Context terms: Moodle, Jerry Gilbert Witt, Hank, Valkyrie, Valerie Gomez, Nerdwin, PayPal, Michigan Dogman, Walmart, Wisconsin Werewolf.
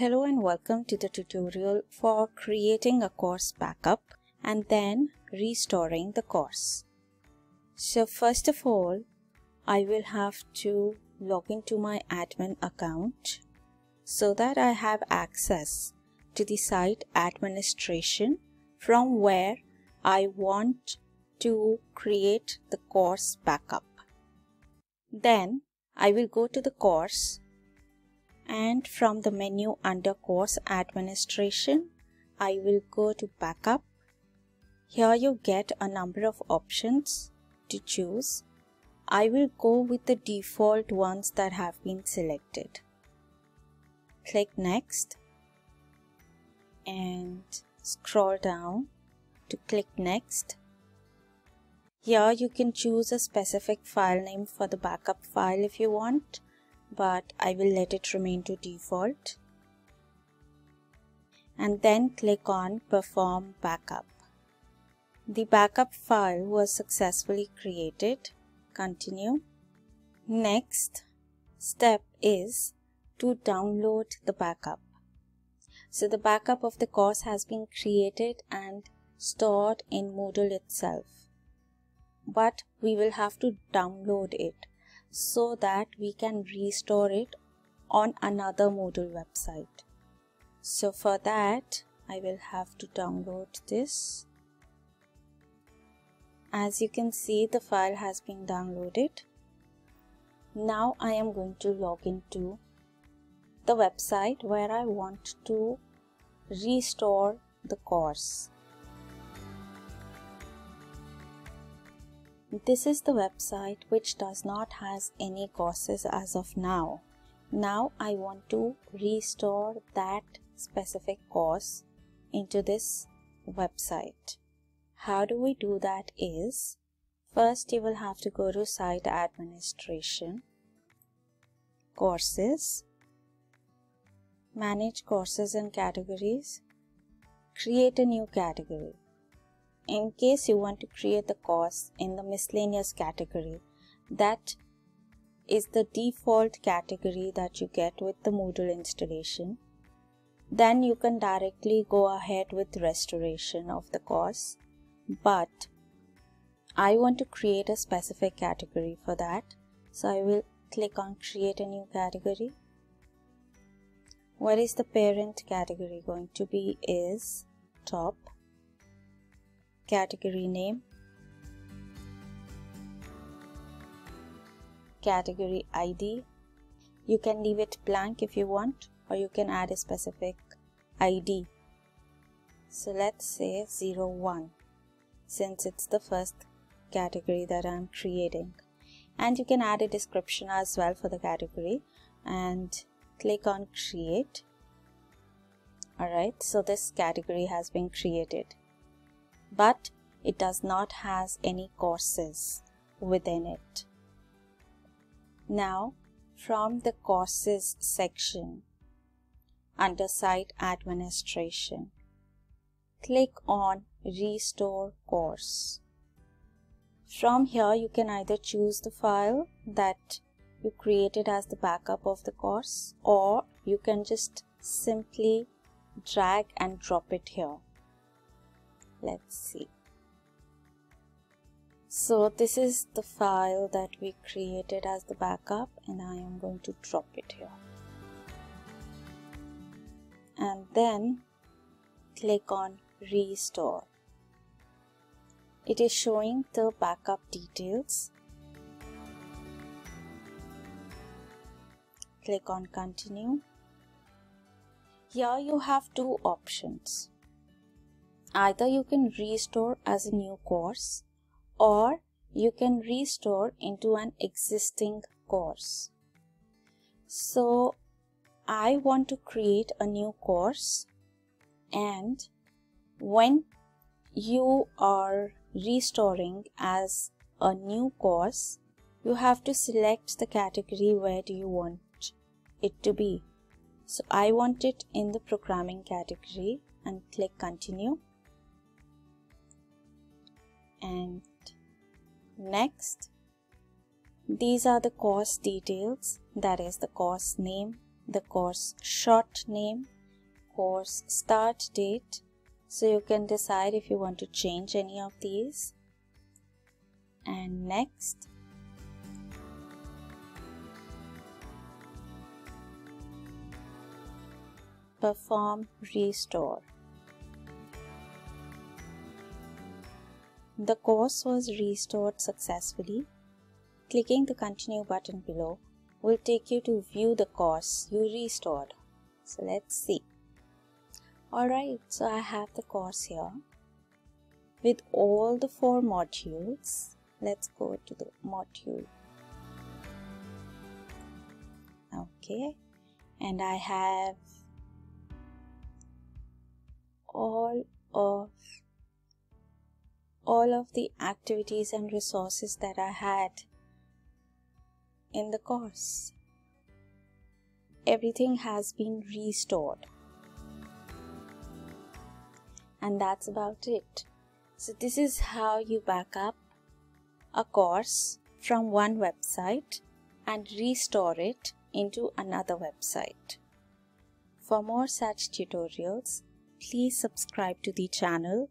Hello and welcome to the tutorial for creating a course backup and then restoring the course. So first of all, I will have to log into my admin account so that I have access to the site administration from where I want to create the course backup. Then I will go to the course, and from the menu under course administration, I will go to backup. Here you get a number of options to choose. I will go with the default ones that have been selected. Click next and scroll down to click next. Here you can choose a specific file name for the backup file if you want, but I will let it remain to default. And then click on perform backup. The backup file was successfully created. Continue. Next step is to download the backup. So the backup of the course has been created and stored in Moodle itself, but we will have to download it so that we can restore it on another Moodle website. So for that, I will have to download this. As you can see, the file has been downloaded. Now I am going to log into the website where I want to restore the course. This is the website which does not has any courses as of now. Now I want to restore that specific course into this website. How do we do that is, first you will have to go to site administration, courses, manage courses and categories, create a new category. In case you want to create the course in the miscellaneous category, that is the default category that you get with the Moodle installation, then you can directly go ahead with restoration of the course. But I want to create a specific category for that, so I will click on create a new category. What is the parent category going to be is top. Category name, category ID. You can leave it blank if you want, or you can add a specific ID. So let's say 01, since it's the first category that I'm creating. And you can add a description as well for the category and click on create. Alright, so this category has been created, but it does not has any courses within it. Now from the courses section under site administration, click on restore course. From here you can either choose the file that you created as the backup of the course, or you can just simply drag and drop it here. Let's see. So this is the file that we created as the backup, and I am going to drop it here. And then click on restore. It is showing the backup details. Click on continue. Here you have two options. Either you can restore as a new course, or you can restore into an existing course. So I want to create a new course, and when you are restoring as a new course, you have to select the category where do you want it to be. So I want it in the programming category and click continue. And next, these are the course details, that is the course name, the course short name, course start date. So you can decide if you want to change any of these, and next. Perform restore. The course was restored successfully. Clicking the continue button below will take you to view the course you restored. So let's see. Alright, so I have the course here with all the 4 modules. Let's go to the module. Okay, and I have all of the activities and resources that I had in the course. Everything has been restored. And that's about it. So this is how you back up a course from one website and restore it into another website. For more such tutorials, please subscribe to the channel.